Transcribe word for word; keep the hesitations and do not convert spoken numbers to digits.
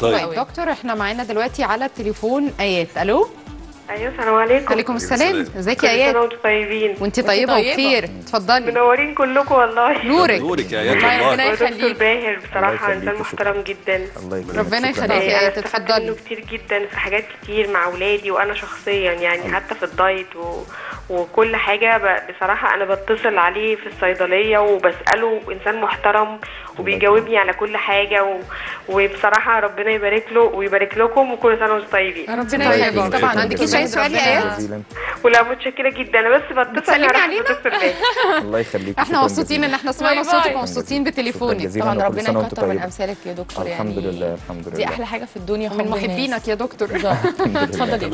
طيب, طيب دكتور احنا معانا دلوقتي على التليفون ايات. الو. ايوه السلام عليكم. وعليكم السلام. ازيك يا ايات؟ انتوا طيبين وانت طيبه وبخير. اتفضلي. منورين كلكم والله. نورك نورك يا ايات والله. دكتور باهر بصراحه انسان محترم جدا. ربنا يخليك يا ايات. اتفضلي. منه كتير جدا في حاجات كتير مع اولادي وانا شخصيا يعني حتى في الدايت و... وكل حاجه بصراحه انا بتصل عليه في الصيدليه وبساله. انسان محترم وبيجاوبني على كل حاجه و... وبصراحه ربنا يبارك له ويبارك لكم وكل سنه وانتم طيبين. ربنا يخليك. طبعا عندك اي سؤال يا ايات؟ ولا متشكره جدا. انا بس بتصل عليك. الله يخليك. احنا مبسوطين ان احنا سمعنا صوتك ومبسوطين بتليفونك. طبعا ربنا يكتر من امثالك يا دكتور. يعني الحمد لله الحمد لله دي احلى حاجه في الدنيا. من محبينك يا دكتور. اتفضلي.